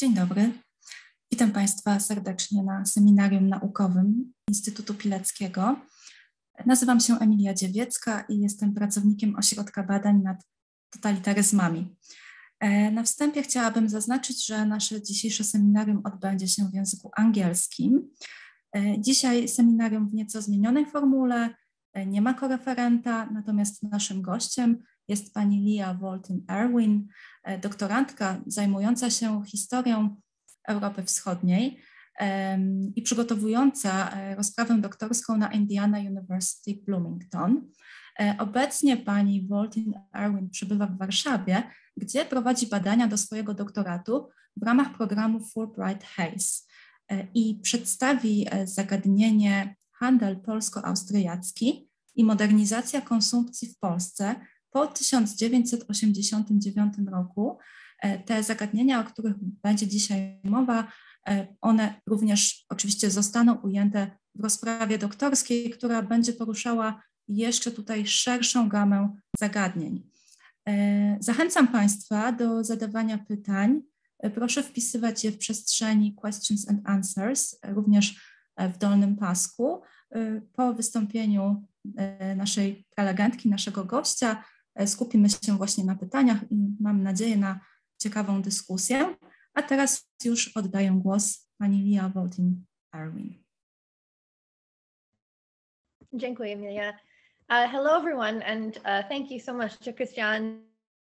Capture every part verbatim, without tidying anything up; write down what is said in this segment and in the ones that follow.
Dzień dobry. Witam Państwa serdecznie na seminarium naukowym Instytutu Pileckiego. Nazywam się Emilia Dziewiecka i jestem pracownikiem Ośrodka Badań nad Totalitaryzmami. Na wstępie chciałabym zaznaczyć, że nasze dzisiejsze seminarium odbędzie się w języku angielskim. Dzisiaj seminarium w nieco zmienionej formule, nie ma koreferenta, natomiast naszym gościem jest pani Leah Valtin-Erwin, doktorantka zajmująca się historią Europy Wschodniej i przygotowująca rozprawę doktorską na Indiana University Bloomington. Obecnie pani Valtin-Erwin przebywa w Warszawie, gdzie prowadzi badania do swojego doktoratu w ramach programu Fulbright-Hays i przedstawi zagadnienie handel polsko-austriacki i modernizacja konsumpcji w Polsce po tysiąc dziewięćset osiemdziesiątym dziewiątym roku. Te zagadnienia, o których będzie dzisiaj mowa, one również oczywiście zostaną ujęte w rozprawie doktorskiej, która będzie poruszała jeszcze tutaj szerszą gamę zagadnień. Zachęcam Państwa do zadawania pytań. Proszę wpisywać je w przestrzeni questions and answers, również w dolnym pasku. Po wystąpieniu naszej prelegentki, naszego gościa, skupimy się właśnie na pytaniach i mam nadzieję na ciekawą dyskusję. A teraz już oddaję głos pani Leah Valtin-Erwin. Dziękuję, Emilia. Uh, hello, everyone, and uh, thank you so much to Christian,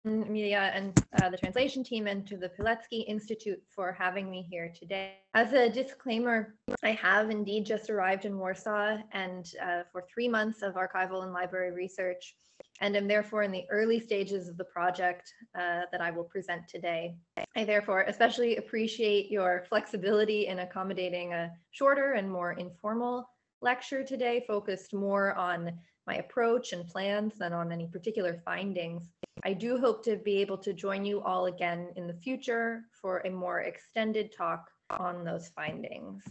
Emilia, and uh, the translation team, and to the Pilecki Institute for having me here today. As a disclaimer, I have indeed just arrived in Warsaw and uh, for three months of archival and library research, and am therefore in the early stages of the project uh, that I will present today. I therefore especially appreciate your flexibility in accommodating a shorter and more informal lecture today, focused more on my approach and plans than on any particular findings. I do hope to be able to join you all again in the future for a more extended talk on those findings.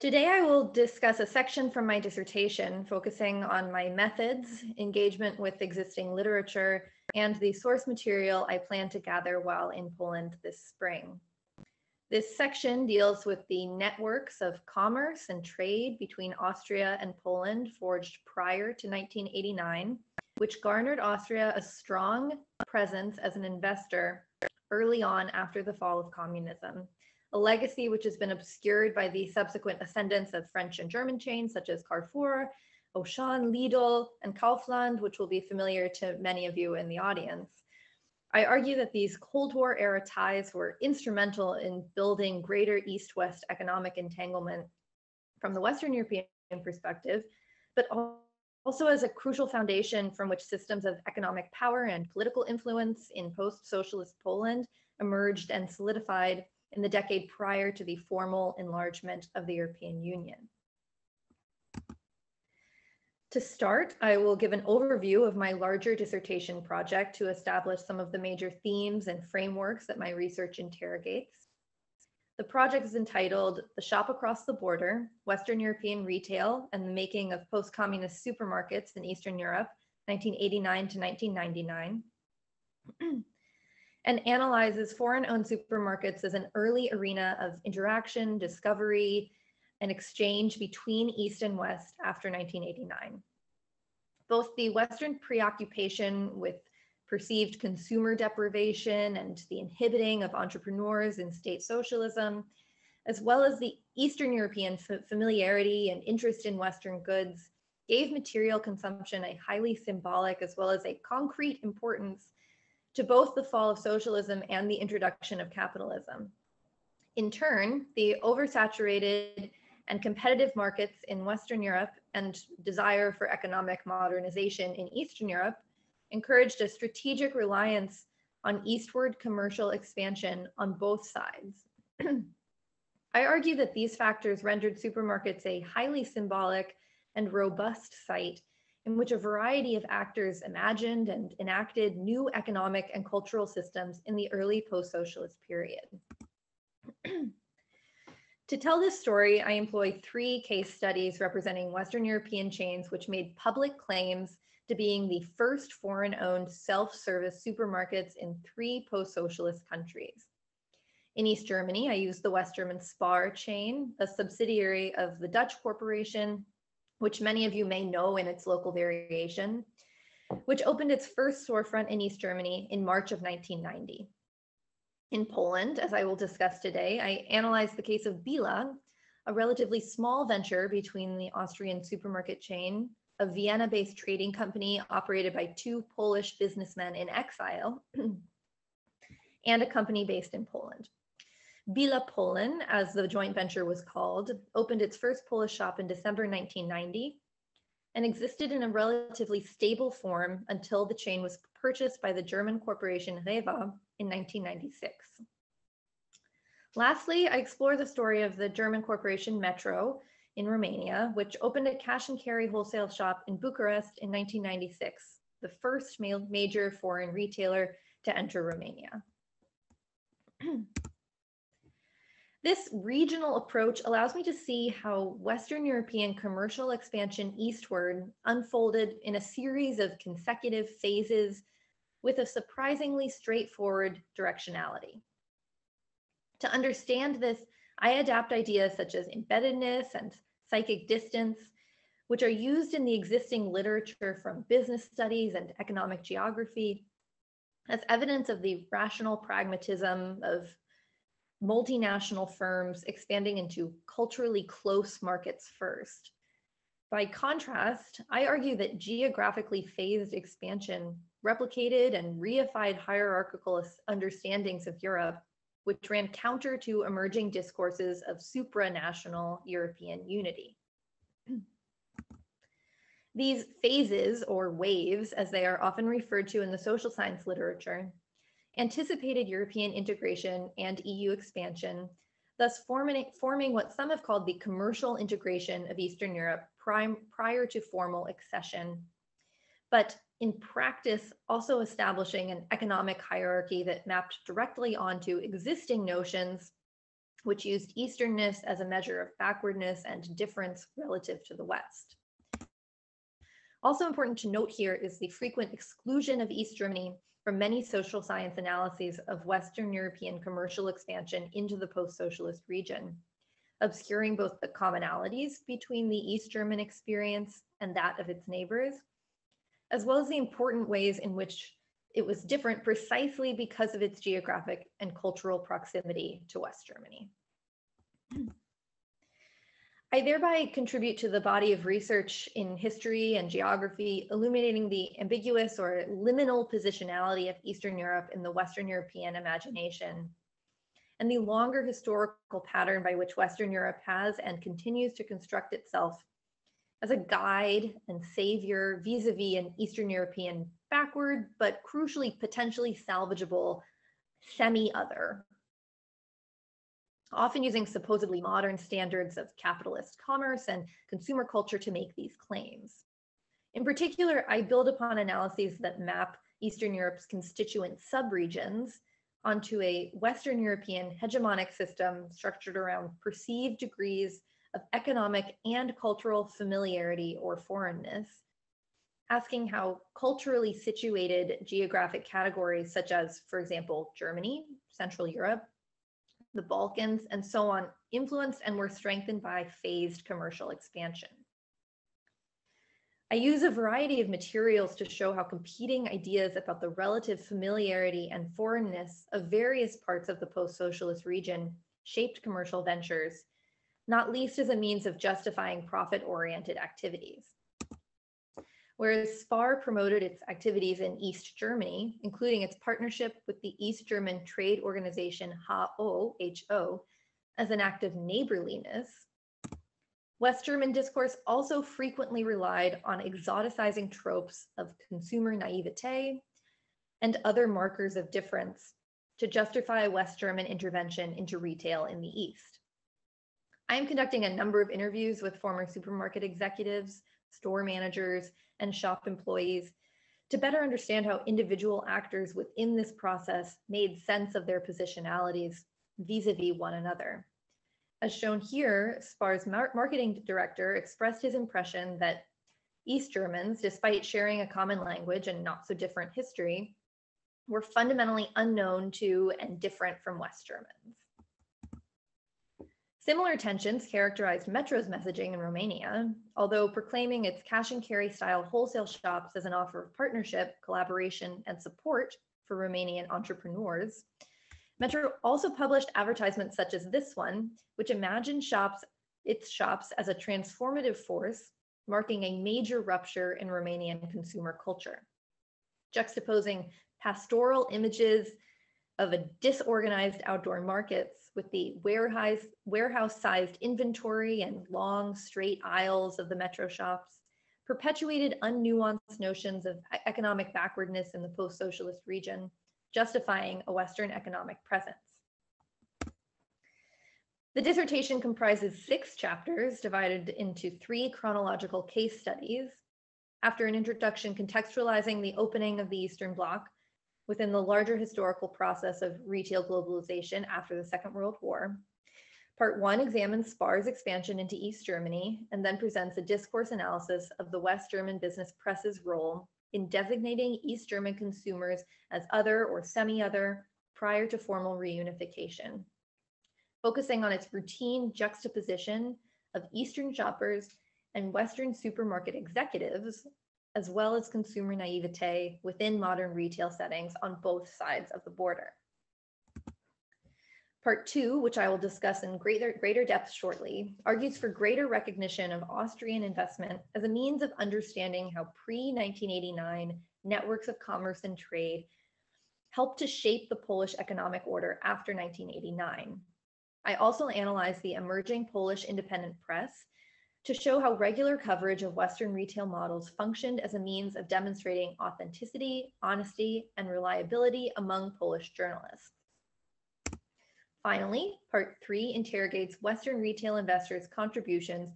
Today I will discuss a section from my dissertation focusing on my methods, engagement with existing literature, and the source material I plan to gather while in Poland this spring. This section deals with the networks of commerce and trade between Austria and Poland forged prior to nineteen eighty-nine, which garnered Austria a strong presence as an investor early on after the fall of communism, a legacy which has been obscured by the subsequent ascendance of French and German chains such as Carrefour, Auchan, Lidl, and Kaufland, which will be familiar to many of you in the audience. I argue that these Cold War era ties were instrumental in building greater East-West economic entanglement from the Western European perspective, but also as a crucial foundation from which systems of economic power and political influence in post-socialist Poland emerged and solidified in the decade prior to the formal enlargement of the European Union. To start, I will give an overview of my larger dissertation project to establish some of the major themes and frameworks that my research interrogates. The project is entitled The Shop Across the Border, Western European Retail and the Making of Post-Communist Supermarkets in Eastern Europe, nineteen eighty-nine to nineteen ninety-nine, and analyzes foreign-owned supermarkets as an early arena of interaction, discovery, an exchange between East and West after nineteen eighty-nine. Both the Western preoccupation with perceived consumer deprivation and the inhibiting of entrepreneurs in state socialism, as well as the Eastern European familiarity and interest in Western goods, gave material consumption a highly symbolic as well as a concrete importance to both the fall of socialism and the introduction of capitalism. In turn, the oversaturated and competitive markets in Western Europe and desire for economic modernization in Eastern Europe encouraged a strategic reliance on eastward commercial expansion on both sides. I argue that these factors rendered supermarkets a highly symbolic and robust site in which a variety of actors imagined and enacted new economic and cultural systems in the early post-socialist period. To tell this story, I employ three case studies representing Western European chains which made public claims to being the first foreign-owned self-service supermarkets in three post-socialist countries. In East Germany, I used the West German Spar chain, a subsidiary of the Dutch corporation, which many of you may know in its local variation, which opened its first storefront in East Germany in March of nineteen ninety. In Poland, as I will discuss today, I analyzed the case of Billa, a relatively small venture between the Austrian supermarket chain, a Vienna-based trading company operated by two Polish businessmen in exile, and a company based in Poland. Billa Poland, as the joint venture was called, opened its first Polish shop in December nineteen ninety and existed in a relatively stable form until the chain was purchased by the German corporation Rewe in nineteen ninety-six. Lastly, I explore the story of the German corporation Metro in Romania, which opened a cash and carry wholesale shop in Bucharest in nineteen ninety-six, the first ma- major foreign retailer to enter Romania. This regional approach allows me to see how Western European commercial expansion eastward unfolded in a series of consecutive phases with a surprisingly straightforward directionality. To understand this, I adapt ideas such as embeddedness and psychic distance, which are used in the existing literature from business studies and economic geography, as evidence of the rational pragmatism of multinational firms expanding into culturally close markets first. By contrast, I argue that geographically phased expansion replicated and reified hierarchical understandings of Europe, which ran counter to emerging discourses of supranational European unity. These phases, or waves, as they are often referred to in the social science literature, anticipated European integration and E U expansion, thus forming, forming what some have called the commercial integration of Eastern Europe prime, prior to formal accession, but in practice also establishing an economic hierarchy that mapped directly onto existing notions, which used Easternness as a measure of backwardness and difference relative to the West. Also important to note here is the frequent exclusion of East Germany from many social science analyses of Western European commercial expansion into the post-socialist region, obscuring both the commonalities between the East German experience and that of its neighbors, as well as the important ways in which it was different precisely because of its geographic and cultural proximity to West Germany. I thereby contribute to the body of research in history and geography, illuminating the ambiguous or liminal positionality of Eastern Europe in the Western European imagination, and the longer historical pattern by which Western Europe has and continues to construct itself as a guide and savior vis-a-vis an Eastern European backward, but crucially potentially salvageable semi-other, often using supposedly modern standards of capitalist commerce and consumer culture to make these claims. In particular, I build upon analyses that map Eastern Europe's constituent subregions onto a Western European hegemonic system structured around perceived degrees of economic and cultural familiarity or foreignness, asking how culturally situated geographic categories such as, for example, Germany, Central Europe, the Balkans, and so on, influenced and were strengthened by phased commercial expansion. I use a variety of materials to show how competing ideas about the relative familiarity and foreignness of various parts of the post-socialist region shaped commercial ventures, not least as a means of justifying profit-oriented activities. Whereas Spar promoted its activities in East Germany, including its partnership with the East German trade organization H O H O as an act of neighborliness, West German discourse also frequently relied on exoticizing tropes of consumer naivete and other markers of difference to justify West German intervention into retail in the East. I am conducting a number of interviews with former supermarket executives, store managers, and shop employees to better understand how individual actors within this process made sense of their positionalities vis-a-vis one another, As shown here, Spar's marketing director expressed his impression that East Germans, despite sharing a common language and not so different history, were fundamentally unknown to and different from West Germans. Similar tensions characterized Metro's messaging in Romania, although proclaiming its cash and carry style wholesale shops as an offer of partnership, collaboration, and support for Romanian entrepreneurs, Metro also published advertisements such as this one, which imagined shops, its shops as a transformative force, marking a major rupture in Romanian consumer culture. Juxtaposing pastoral images of a disorganized outdoor markets with the warehouse, warehouse-sized inventory and long straight aisles of the Metro shops perpetuated unnuanced notions of economic backwardness in the post-socialist region, justifying a Western economic presence. The dissertation comprises six chapters divided into three chronological case studies. After an introduction contextualizing the opening of the Eastern Bloc within the larger historical process of retail globalization after the Second World War, part one examines Spar's expansion into East Germany and then presents a discourse analysis of the West German business press's role in designating East German consumers as other or semi-other prior to formal reunification, focusing on its routine juxtaposition of Eastern shoppers and Western supermarket executives, as well as consumer naivete within modern retail settings on both sides of the border. Part two, which I will discuss in greater, greater depth shortly, argues for greater recognition of Austrian investment as a means of understanding how pre nineteen eighty-nine networks of commerce and trade helped to shape the Polish economic order after nineteen eighty-nine. I also analyzed the emerging Polish independent press to show how regular coverage of Western retail models functioned as a means of demonstrating authenticity, honesty, and reliability among Polish journalists. Finally, part three interrogates Western retail investors' contributions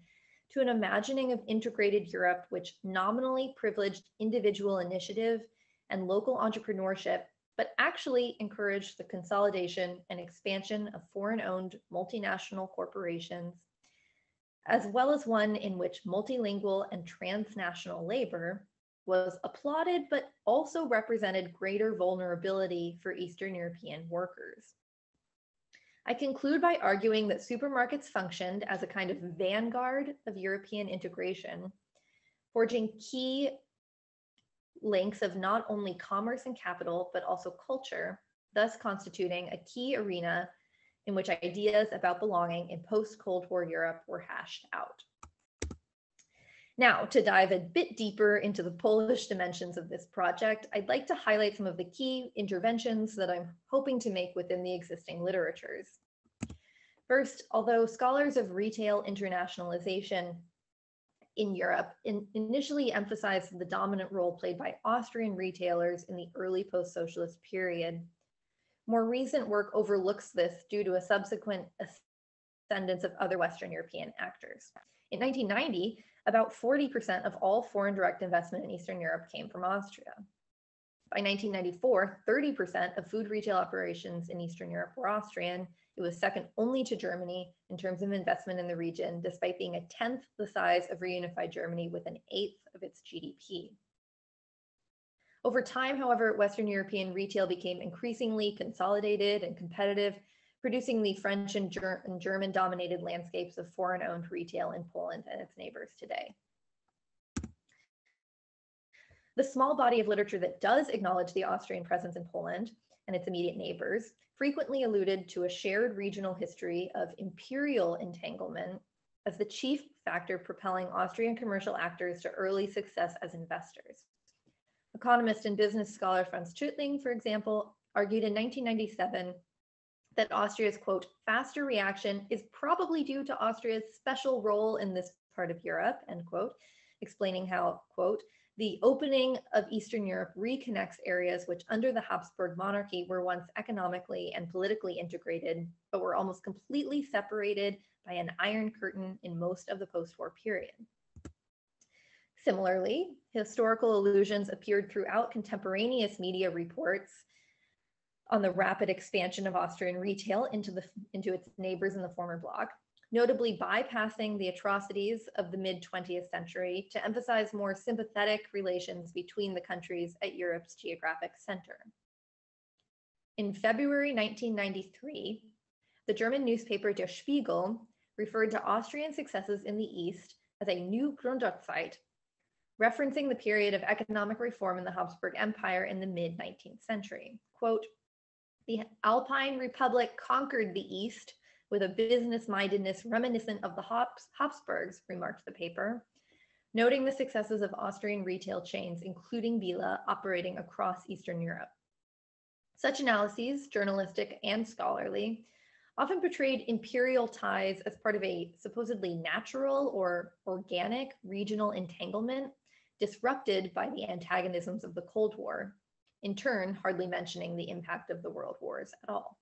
to an imagining of integrated Europe, which nominally privileged individual initiative and local entrepreneurship, but actually encouraged the consolidation and expansion of foreign-owned multinational corporations, as well as one in which multilingual and transnational labor was applauded, but also represented greater vulnerability for Eastern European workers. I conclude by arguing that supermarkets functioned as a kind of vanguard of European integration, forging key links of not only commerce and capital, but also culture, thus constituting a key arena in which ideas about belonging in post-Cold War Europe were hashed out. Now, to dive a bit deeper into the Polish dimensions of this project, I'd like to highlight some of the key interventions that I'm hoping to make within the existing literatures. First, although scholars of retail internationalization in Europe in initially emphasized the dominant role played by Austrian retailers in the early post-socialist period, more recent work overlooks this due to a subsequent ascendance of other Western European actors. In nineteen ninety, about forty percent of all foreign direct investment in Eastern Europe came from Austria. By nineteen ninety-four, thirty percent of food retail operations in Eastern Europe were Austrian. It was second only to Germany in terms of investment in the region, despite being a tenth the size of reunified Germany with an eighth of its G D P. Over time, however, Western European retail became increasingly consolidated and competitive, producing the French and, Ger and German-dominated landscapes of foreign-owned retail in Poland and its neighbors today. The small body of literature that does acknowledge the Austrian presence in Poland and its immediate neighbors frequently alluded to a shared regional history of imperial entanglement as the chief factor propelling Austrian commercial actors to early success as investors. Economist and business scholar Franz Tutling, for example, argued in nineteen ninety-seven that Austria's, quote, faster reaction is probably due to Austria's special role in this part of Europe, end quote, explaining how, quote, the opening of Eastern Europe reconnects areas which under the Habsburg monarchy were once economically and politically integrated, but were almost completely separated by an iron curtain in most of the post-war period. Similarly, historical allusions appeared throughout contemporaneous media reports on the rapid expansion of Austrian retail into, the, into its neighbors in the former bloc, notably bypassing the atrocities of the mid-twentieth century to emphasize more sympathetic relations between the countries at Europe's geographic center. In February nineteen ninety-three, the German newspaper Der Spiegel referred to Austrian successes in the East as a new Gründersite, referencing the period of economic reform in the Habsburg Empire in the mid-nineteenth century. Quote, "The Alpine Republic conquered the East with a business-mindedness reminiscent of the Habs Habsburgs, remarked the paper, noting the successes of Austrian retail chains, including Billa, operating across Eastern Europe. Such analyses, journalistic and scholarly, often portrayed imperial ties as part of a supposedly natural or organic regional entanglement, disrupted by the antagonisms of the Cold War, in turn hardly mentioning the impact of the world wars at all."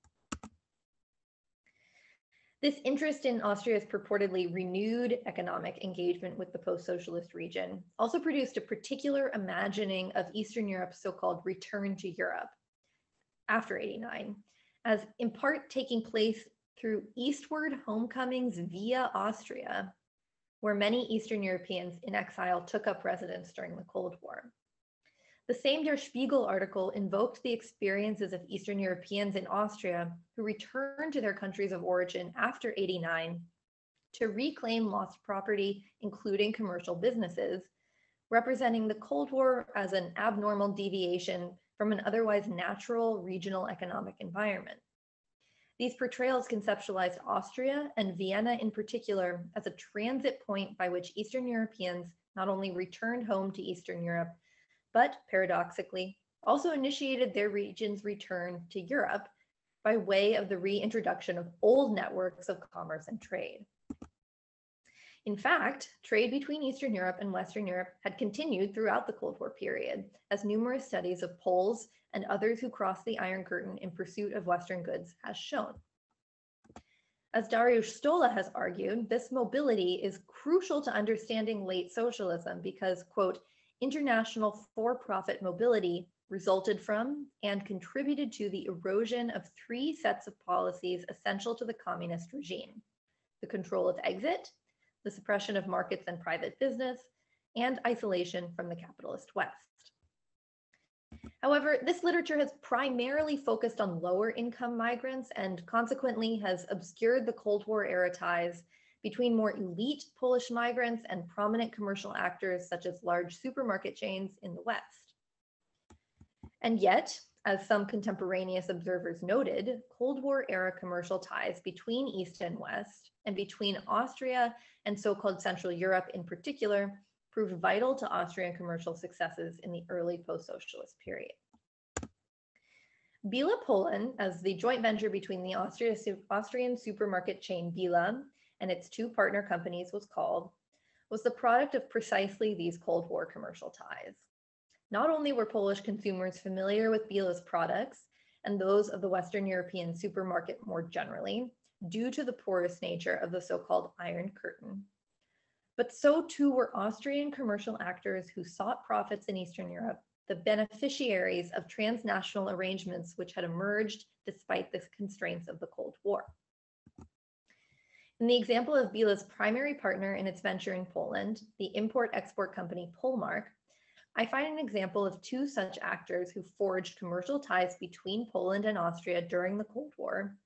This interest in Austria's purportedly renewed economic engagement with the post-socialist region also produced a particular imagining of Eastern Europe's so-called return to Europe after eighty-nine, as in part taking place through eastward homecomings via Austria, where many Eastern Europeans in exile took up residence during the Cold War. The same Der Spiegel article invoked the experiences of Eastern Europeans in Austria who returned to their countries of origin after eighty-nine to reclaim lost property, including commercial businesses, representing the Cold War as an abnormal deviation from an otherwise natural regional economic environment. These portrayals conceptualized Austria and Vienna in particular as a transit point by which Eastern Europeans not only returned home to Eastern Europe, but paradoxically also initiated their region's return to Europe by way of the reintroduction of old networks of commerce and trade. In fact, trade between Eastern Europe and Western Europe had continued throughout the Cold War period, as numerous studies of Poles and others who crossed the Iron Curtain in pursuit of Western goods has shown. As Dariusz Stola has argued, this mobility is crucial to understanding late socialism because, quote, "international for-profit mobility resulted from and contributed to the erosion of three sets of policies essential to the communist regime: the control of exit, the suppression of markets and private business, and isolation from the capitalist West." However, this literature has primarily focused on lower-income migrants and consequently has obscured the Cold War-era ties between more elite Polish migrants and prominent commercial actors such as large supermarket chains in the West. And yet, as some contemporaneous observers noted, Cold War-era commercial ties between East and West, and between Austria and so-called Central Europe in particular, proved vital to Austrian commercial successes in the early post-socialist period. Billa Poland, as the joint venture between the Austria, Austrian supermarket chain Billa and its two partner companies was called, was the product of precisely these Cold War commercial ties. Not only were Polish consumers familiar with Billa's products and those of the Western European supermarket more generally, due to the porous nature of the so-called Iron Curtain, but so too were Austrian commercial actors who sought profits in Eastern Europe, the beneficiaries of transnational arrangements which had emerged despite the constraints of the Cold War. In the example of Billa's primary partner in its venture in Poland, the import-export company Polmark, I find an example of two such actors who forged commercial ties between Poland and Austria during the Cold War,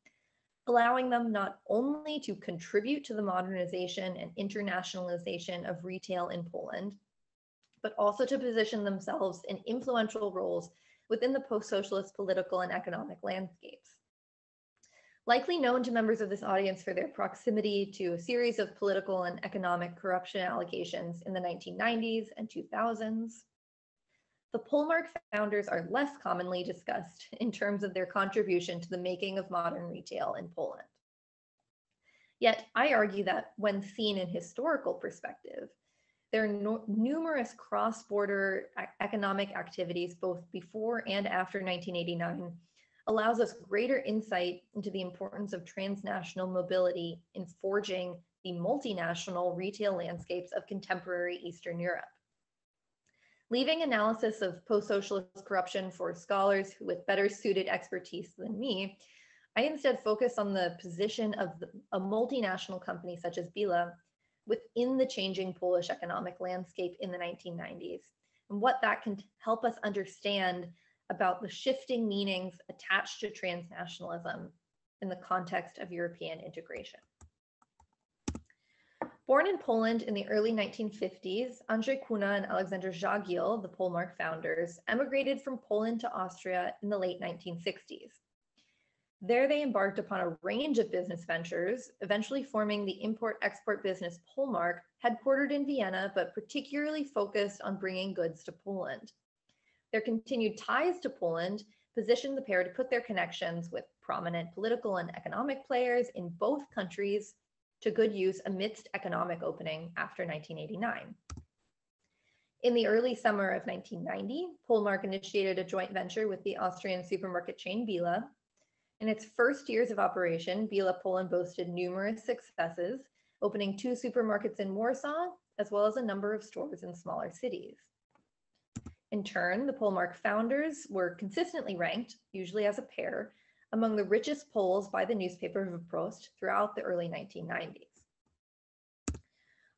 allowing them not only to contribute to the modernization and internationalization of retail in Poland, but also to position themselves in influential roles within the post-socialist political and economic landscapes. Likely known to members of this audience for their proximity to a series of political and economic corruption allegations in the nineteen nineties and two thousands, the Polmark founders are less commonly discussed in terms of their contribution to the making of modern retail in Poland. Yet, I argue that when seen in historical perspective, there are no numerous cross-border economic activities both before and after nineteen eighty-nine allows us greater insight into the importance of transnational mobility in forging the multinational retail landscapes of contemporary Eastern Europe. Leaving analysis of post-socialist corruption for scholars with better suited expertise than me, I instead focused on the position of a multinational company such as Billa within the changing Polish economic landscape in the nineteen nineties, and what that can help us understand about the shifting meanings attached to transnationalism in the context of European integration. Born in Poland in the early nineteen fifties, Andrzej Kuna and Aleksander Zagiel, the Polmark founders, emigrated from Poland to Austria in the late nineteen sixties. There they embarked upon a range of business ventures, eventually forming the import-export business Polmark, headquartered in Vienna, but particularly focused on bringing goods to Poland. Their continued ties to Poland positioned the pair to put their connections with prominent political and economic players in both countries to good use amidst economic opening after nineteen eighty-nine. In the early summer of nineteen ninety, Polmark initiated a joint venture with the Austrian supermarket chain Billa. In its first years of operation, Billa Poland boasted numerous successes, opening two supermarkets in Warsaw, as well as a number of stores in smaller cities. In turn, the Polmark founders were consistently ranked, usually as a pair, among the richest Poles by the newspaper Wprost throughout the early nineteen nineties.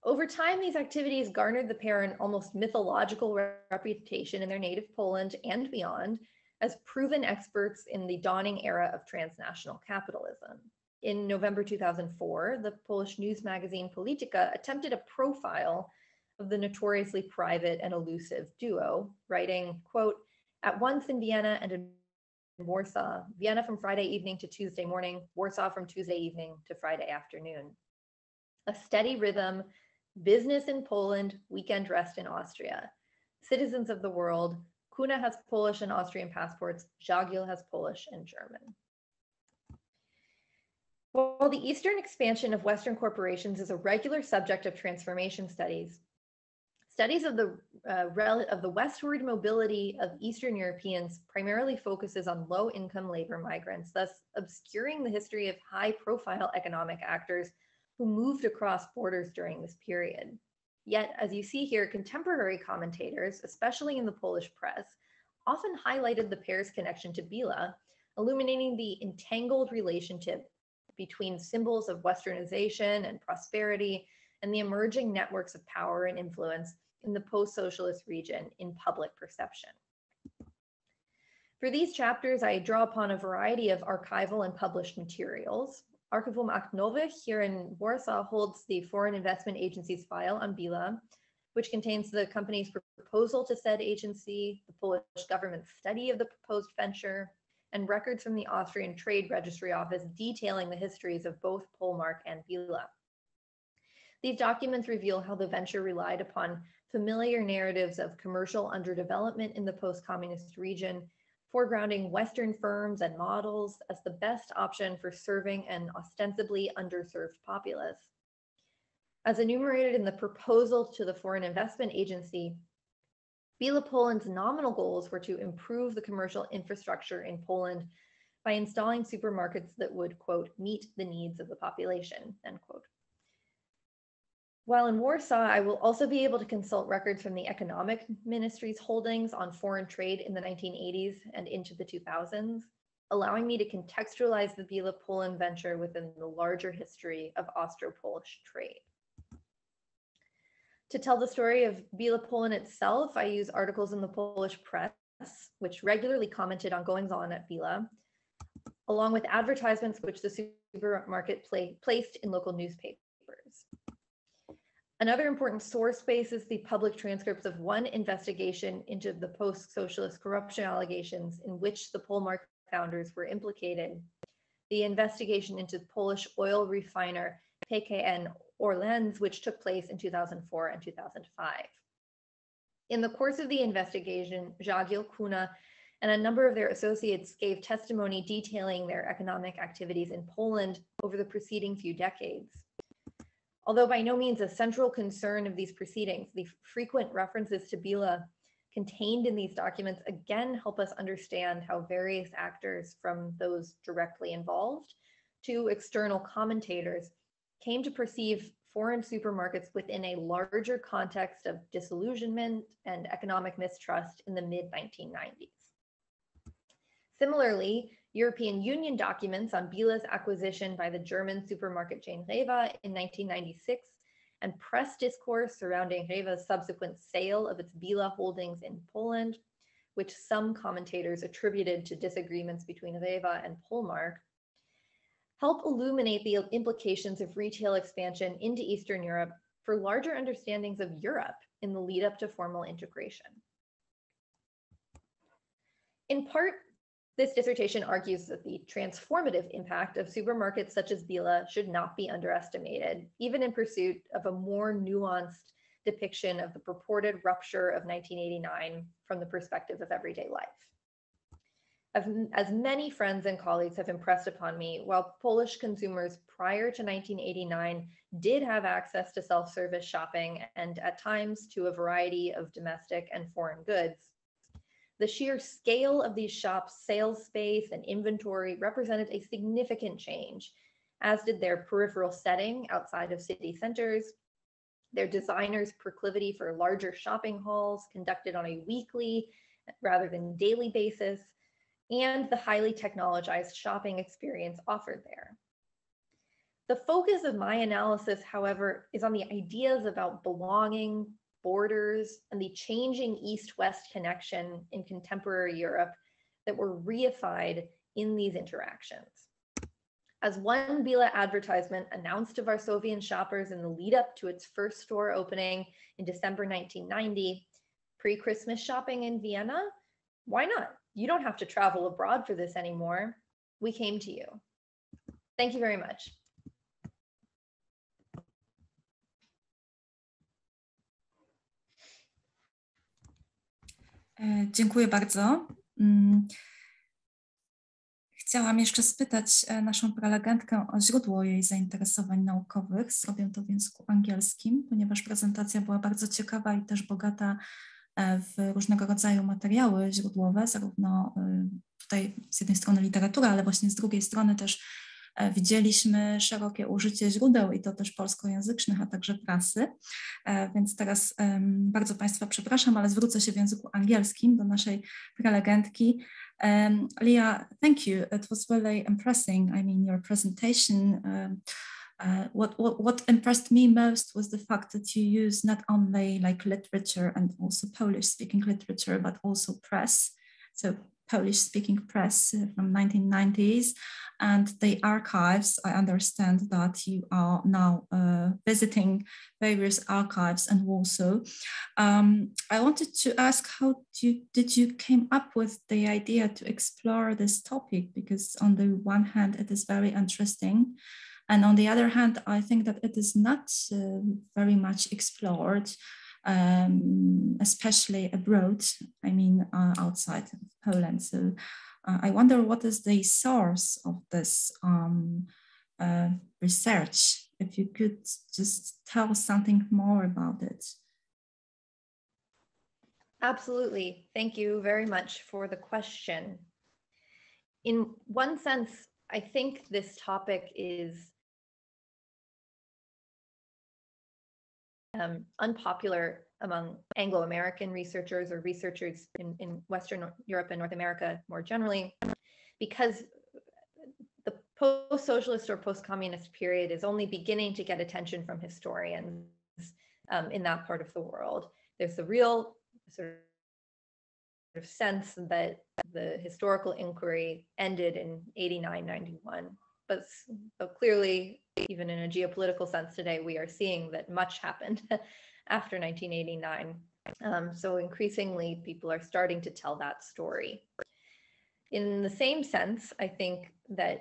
Over time, these activities garnered the pair an almost mythological reputation in their native Poland and beyond as proven experts in the dawning era of transnational capitalism. In November two thousand four, the Polish news magazine Polityka attempted a profile of the notoriously private and elusive duo, writing, quote, "At once in Vienna and in Warsaw, Vienna from Friday evening to Tuesday morning, Warsaw from Tuesday evening to Friday afternoon. A steady rhythm, business in Poland, weekend rest in Austria. Citizens of the world, Kuna has Polish and Austrian passports, Zagiel has Polish and German." While the Eastern expansion of Western corporations is a regular subject of transformation studies, studies of the, uh, of the westward mobility of Eastern Europeans primarily focuses on low-income labor migrants, thus obscuring the history of high-profile economic actors who moved across borders during this period. Yet, as you see here, contemporary commentators, especially in the Polish press, often highlighted the pair's connection to Billa, illuminating the entangled relationship between symbols of Westernization and prosperity and the emerging networks of power and influence in the post-socialist region in public perception. For these chapters, I draw upon a variety of archival and published materials. Archiwum Akt Nowych here in Warsaw holds the Foreign Investment Agency's file on Billa, which contains the company's proposal to said agency, the Polish government's study of the proposed venture, and records from the Austrian Trade Registry Office detailing the histories of both Polmark and Billa. These documents reveal how the venture relied upon familiar narratives of commercial underdevelopment in the post-communist region, foregrounding Western firms and models as the best option for serving an ostensibly underserved populace. As enumerated in the proposal to the Foreign Investment Agency, Billa Poland's nominal goals were to improve the commercial infrastructure in Poland by installing supermarkets that would, quote, meet the needs of the population, end quote. While in Warsaw, I will also be able to consult records from the Economic Ministry's holdings on foreign trade in the nineteen eighties and into the two thousands, allowing me to contextualize the Billa Poland venture within the larger history of Austro-Polish trade. To tell the story of Billa Poland itself, I use articles in the Polish press, which regularly commented on goings-on at Billa, along with advertisements which the supermarket play, placed in local newspapers. Another important source base is the public transcripts of one investigation into the post-socialist corruption allegations in which the Polmark founders were implicated. The investigation into Polish oil refiner P K N Orlen, which took place in two thousand four and two thousand five. In the course of the investigation, Zagiel, Kuna, and a number of their associates gave testimony detailing their economic activities in Poland over the preceding few decades. Although by no means a central concern of these proceedings, the frequent references to Billa contained in these documents again help us understand how various actors, from those directly involved to external commentators, came to perceive foreign supermarkets within a larger context of disillusionment and economic mistrust in the mid nineteen nineties. Similarly, European Union documents on Billa's acquisition by the German supermarket chain Rewe in nineteen ninety-six, and press discourse surrounding Rewe's subsequent sale of its Billa holdings in Poland, which some commentators attributed to disagreements between Rewe and Polmark, help illuminate the implications of retail expansion into Eastern Europe for larger understandings of Europe in the lead up to formal integration. In part, this dissertation argues that the transformative impact of supermarkets such as Billa should not be underestimated, even in pursuit of a more nuanced depiction of the purported rupture of nineteen eighty-nine from the perspective of everyday life. As, as many friends and colleagues have impressed upon me, while Polish consumers prior to nineteen eighty-nine did have access to self-service shopping and at times to a variety of domestic and foreign goods, the sheer scale of these shops' sales space and inventory represented a significant change, as did their peripheral setting outside of city centers, their designers' proclivity for larger shopping halls conducted on a weekly rather than daily basis, and the highly technologized shopping experience offered there. The focus of my analysis, however, is on the ideas about belonging, borders, and the changing East-West connection in contemporary Europe that were reified in these interactions. As one Billa advertisement announced to Varsovian shoppers in the lead up to its first store opening in December nineteen ninety, pre-Christmas shopping in Vienna? Why not? You don't have to travel abroad for this anymore. We came to you. Thank you very much. Dziękuję bardzo. Chciałam jeszcze spytać naszą prelegentkę o źródło jej zainteresowań naukowych. Zrobię to w języku angielskim, ponieważ prezentacja była bardzo ciekawa i też bogata w różnego rodzaju materiały źródłowe, zarówno tutaj z jednej strony literatura, ale właśnie z drugiej strony też widzieliśmy szerokie użycie źródeł i to też polskojęzycznych, a także prasy. Więc teraz bardzo Państwa przepraszam, ale zwrócę się w języku angielskim do naszej prelegentki. Um, Leah, thank you. It was really impressive. I mean, your presentation. Um, uh, what, what what impressed me most was the fact that you use not only like literature and also Polish-speaking literature, but also press. So Polish-speaking press from nineteen nineties and the archives. I understand that you are now uh, visiting various archives in Warsaw. Um, I wanted to ask, how do you, did you came up with the idea to explore this topic? Because on the one hand, it is very interesting. And on the other hand, I think that it is not uh, very much explored. Um, especially abroad, I mean, uh, outside of Poland. So uh, I wonder what is the source of this um, uh, research? If you could just tell something more about it. Absolutely. Thank you very much for the question. In one sense, I think this topic is Um, unpopular among Anglo-American researchers or researchers in, in Western Europe and North America more generally, because the post-socialist or post-communist period is only beginning to get attention from historians um, in that part of the world. There's the real sort of sense that the historical inquiry ended in eighty-nine, ninety-one, but, but clearly, even in a geopolitical sense today, we are seeing that much happened after nineteen eighty-nine. Um, so increasingly, people are starting to tell that story. In the same sense, I think that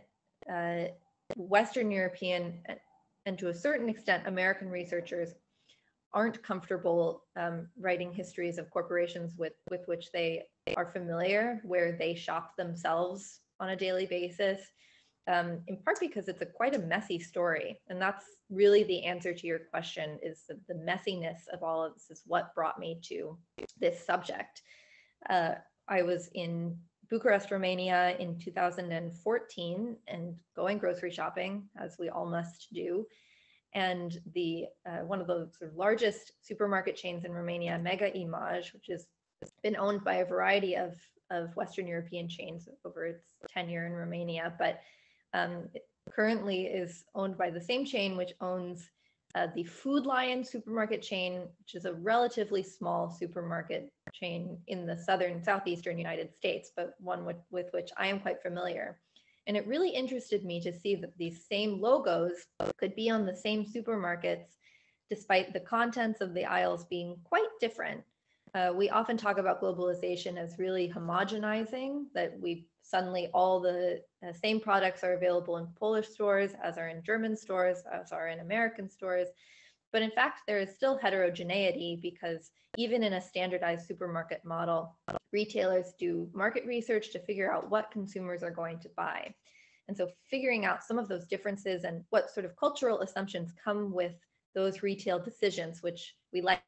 uh, Western European and to a certain extent American researchers aren't comfortable um, writing histories of corporations with, with which they are familiar, where they shop themselves on a daily basis. Um, in part because it's a quite a messy story. And that's really the answer to your question, is the, the messiness of all of this is what brought me to this subject. Uh, I was in Bucharest, Romania in two thousand fourteen and going grocery shopping, as we all must do. And the uh, one of the sort of largest supermarket chains in Romania, Mega Image, which is It's been owned by a variety of, of Western European chains over its tenure in Romania, but um, it currently is owned by the same chain, which owns uh, the Food Lion supermarket chain, which is a relatively small supermarket chain in the southern, southeastern United States, but one with, with which I am quite familiar. And it really interested me to see that these same logos could be on the same supermarkets, despite the contents of the aisles being quite different. Uh, we often talk about globalization as really homogenizing, that we suddenly all the uh, same products are available in Polish stores, as are in German stores, as are in American stores. But in fact, there is still heterogeneity, because even in a standardized supermarket model, retailers do market research to figure out what consumers are going to buy. And so figuring out some of those differences and what sort of cultural assumptions come with those retail decisions, which we like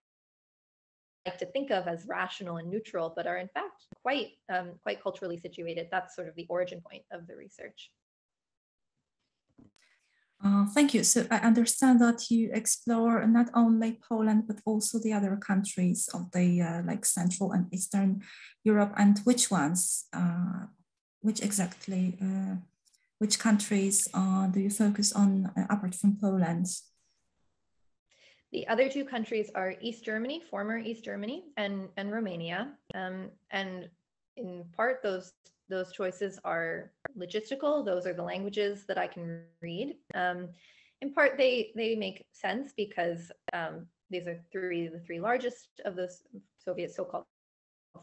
like to think of as rational and neutral, but are in fact quite um, quite culturally situated. That's sort of the origin point of the research. Uh, thank you. So I understand that you explore not only Poland, but also the other countries of the uh, like Central and Eastern Europe, and which ones, uh, which exactly, uh, which countries uh, do you focus on uh, apart from Poland? The other two countries are East Germany, former East Germany, and, and Romania. Um, and in part, those, those choices are logistical. Those are the languages that I can read. Um, in part, they, they make sense because um, these are three, the three largest of the Soviet so-called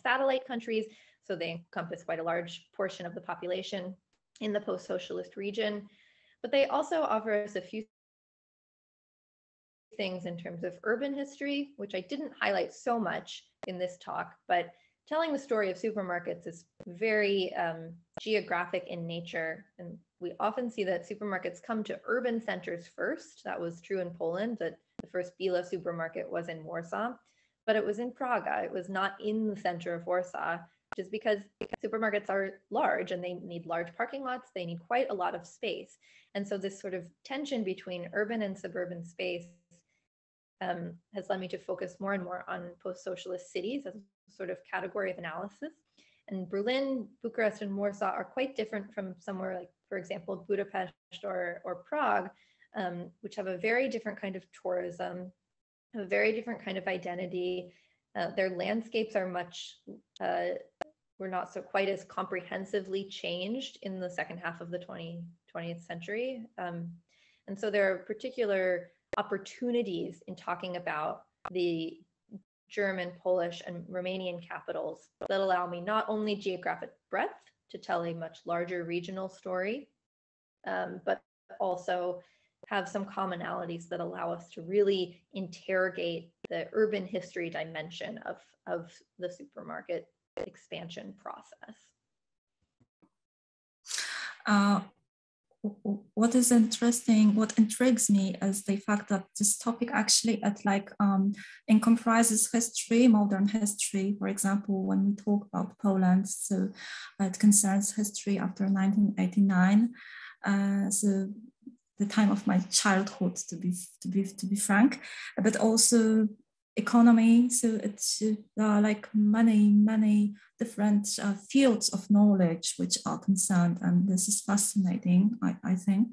satellite countries. So they encompass quite a large portion of the population in the post-socialist region. But they also offer us a few things in terms of urban history, which I didn't highlight so much in this talk, but telling the story of supermarkets is very um, geographic in nature. And we often see that supermarkets come to urban centers first. That was true in Poland, that the first Billa supermarket was in Warsaw, but it was in Praga. It was not in the center of Warsaw, just because supermarkets are large and they need large parking lots. They need quite a lot of space. And so this sort of tension between urban and suburban space Um, has led me to focus more and more on post-socialist cities as a sort of category of analysis. And Berlin, Bucharest, and Warsaw are quite different from somewhere like, for example, Budapest or, or Prague, um, which have a very different kind of tourism, a very different kind of identity. Uh, their landscapes are much, uh, were not so quite as comprehensively changed in the second half of the twentieth century. Um, and so there are particular opportunities in talking about the German, Polish, and Romanian capitals that allow me not only geographic breadth to tell a much larger regional story, um, but also have some commonalities that allow us to really interrogate the urban history dimension of, of the supermarket expansion process. Uh What is interesting, what intrigues me is the fact that this topic actually at like um, encompasses history, modern history. For example, when we talk about Poland, so it concerns history after nineteen eighty-nine. Uh, so the time of my childhood, to be to be to be frank, but also economy. So it's uh, like many many different uh, fields of knowledge which are concerned, and this is fascinating. I, I think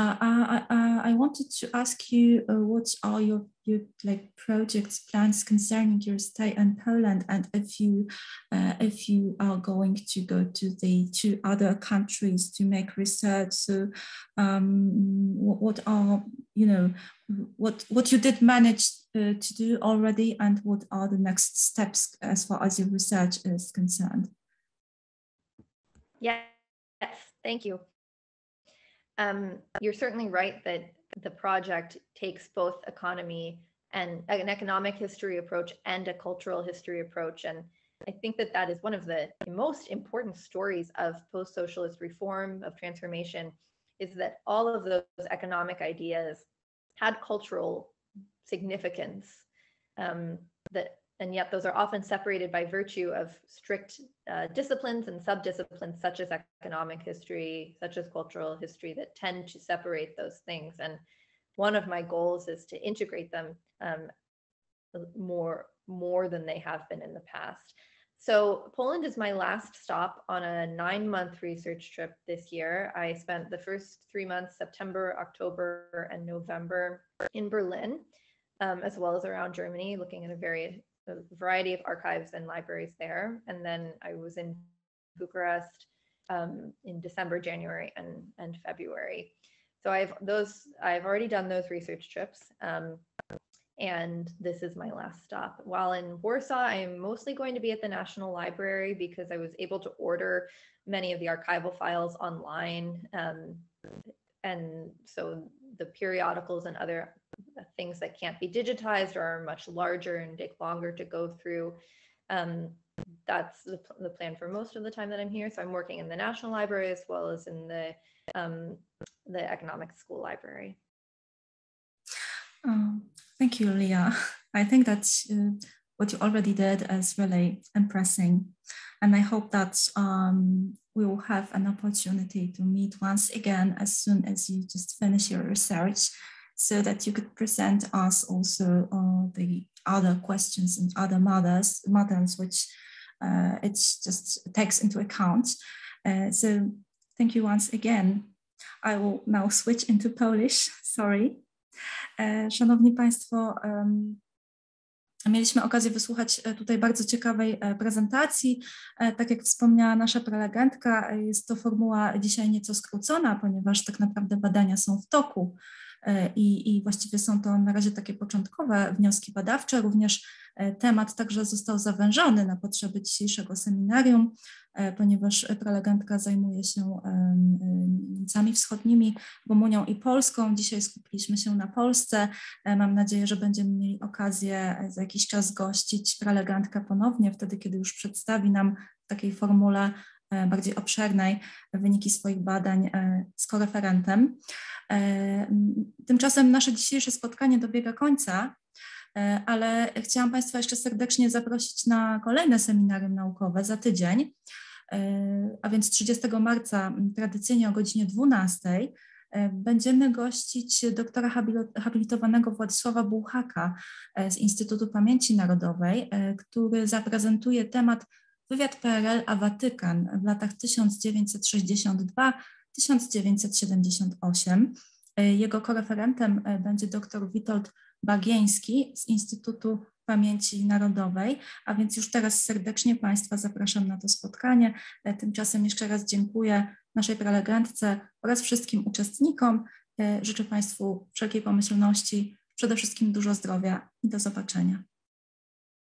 uh, I, I, I wanted to ask you uh, what are your, your like projects, plans concerning your stay in Poland, and if you uh, if you are going to go to the to other countries to make research. So um, what, what are you know what what you did manage Uh, to do already, and what are the next steps as far as your research is concerned? Yes, thank you. Um, you're certainly right that the project takes both economy and an economic history approach and a cultural history approach. And I think that that is one of the most important stories of post-socialist reform, of transformation, is that all of those economic ideas had cultural significance, um, that, and yet those are often separated by virtue of strict uh, disciplines and sub-disciplines, such as economic history, such as cultural history, that tend to separate those things. And one of my goals is to integrate them um, more more than they have been in the past. So Poland is my last stop on a nine-month research trip this year. I spent the first three months, September, October, and November in Berlin, um, as well as around Germany, looking at a, very, a variety of archives and libraries there. And then I was in Bucharest um, in December, January, and, and February. So I've those I've already done those research trips. Um, And this is my last stop. While in Warsaw, I am mostly going to be at the National Library because I was able to order many of the archival files online. Um, and so the periodicals and other things that can't be digitized are much larger and take longer to go through. Um, that's the, the plan for most of the time that I'm here. So I'm working in the National Library as well as in the, um, the Economic School Library. Um, thank you, Leah. I think that uh, what you already did is really impressive, and I hope that um, we will have an opportunity to meet once again as soon as you just finish your research, so that you could present us also uh, the other questions and other models, models which uh, it just takes into account. Uh, so thank you once again. I will now switch into Polish. Sorry. Szanowni Państwo, mieliśmy okazję wysłuchać tutaj bardzo ciekawej prezentacji. Tak jak wspomniała nasza prelegentka, jest to formuła dzisiaj nieco skrócona, ponieważ tak naprawdę badania są w toku i, i właściwie są to na razie takie początkowe wnioski badawcze. Również temat także został zawężony na potrzeby dzisiejszego seminarium, ponieważ prelegentka zajmuje się Niemcami Wschodnimi, Rumunią i Polską. Dzisiaj skupiliśmy się na Polsce. Mam nadzieję, że będziemy mieli okazję za jakiś czas gościć prelegentkę ponownie, wtedy kiedy już przedstawi nam w takiej formule bardziej obszernej wyniki swoich badań z koreferentem. Tymczasem nasze dzisiejsze spotkanie dobiega końca, ale chciałam Państwa jeszcze serdecznie zaprosić na kolejne seminarium naukowe za tydzień, a więc trzydziestego marca tradycyjnie o godzinie dwunastej będziemy gościć doktora habilitowanego Władysława Bułhaka z Instytutu Pamięci Narodowej, który zaprezentuje temat Wywiad P R L a Watykan w latach tysiąc dziewięćset sześćdziesiąt dwa do tysiąc dziewięćset siedemdziesiąt osiem. Jego koreferentem będzie dr Witold Bagieński z Instytutu Pamięci Narodowej, a więc już teraz serdecznie Państwa zapraszam na to spotkanie. Tymczasem jeszcze raz dziękuję naszej prelegentce oraz wszystkim uczestnikom. Życzę Państwu wszelkiej pomyślności, przede wszystkim dużo zdrowia i do zobaczenia.